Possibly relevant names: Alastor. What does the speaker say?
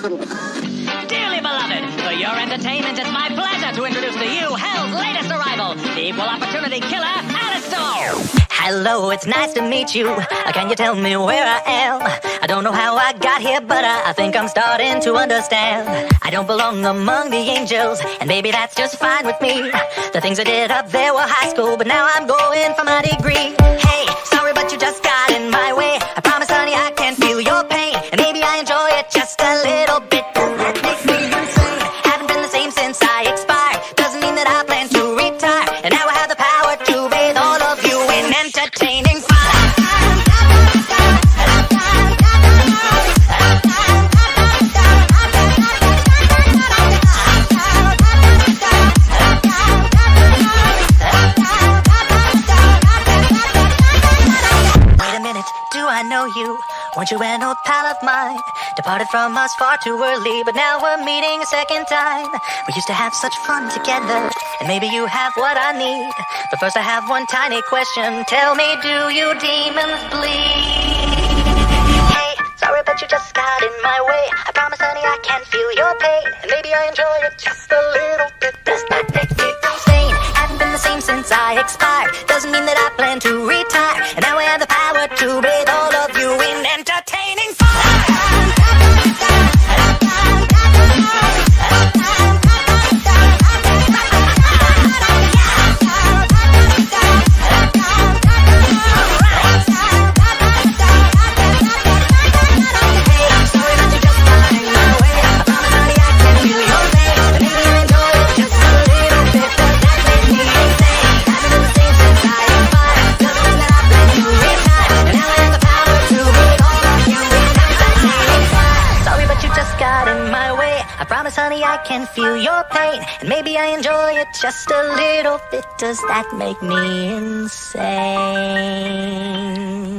Dearly beloved, for your entertainment, it's my pleasure to introduce to you Hell's latest arrival, the equal opportunity killer, Alastor! Hello, it's nice to meet you. Can you tell me where I am? I don't know how I got here, but I think I'm starting to understand. I don't belong among the angels, and baby, that's just fine with me. The things I did up there were high school, but now I'm going for my degree. Hey, sorry, but you just got in my way. I promise, honey, I can feel your pain, and maybe I enjoy it just a little bit. That makes me insane. Haven't been the same since I expired. Doesn't mean that I plan to retire, and now I have the power to bathe all of you in entertaining fun. I know you, weren't you an old pal of mine? Departed from us far too early, but now we're meeting a second time. We used to have such fun together, and maybe you have what I need. But first I have one tiny question. Tell me, do you demons bleed? Hey, sorry but you just got in my way. I promise, honey, I can feel your pain, and maybe I enjoy it just a little bit. Does that make me insane? Haven't been the same since I expired. Doesn't mean that I plan to retire, and now I have the power to bathe all of you in entertaining fun. I promise, honey, I can feel your pain, and maybe I enjoy it just a little bit. Does that make me insane?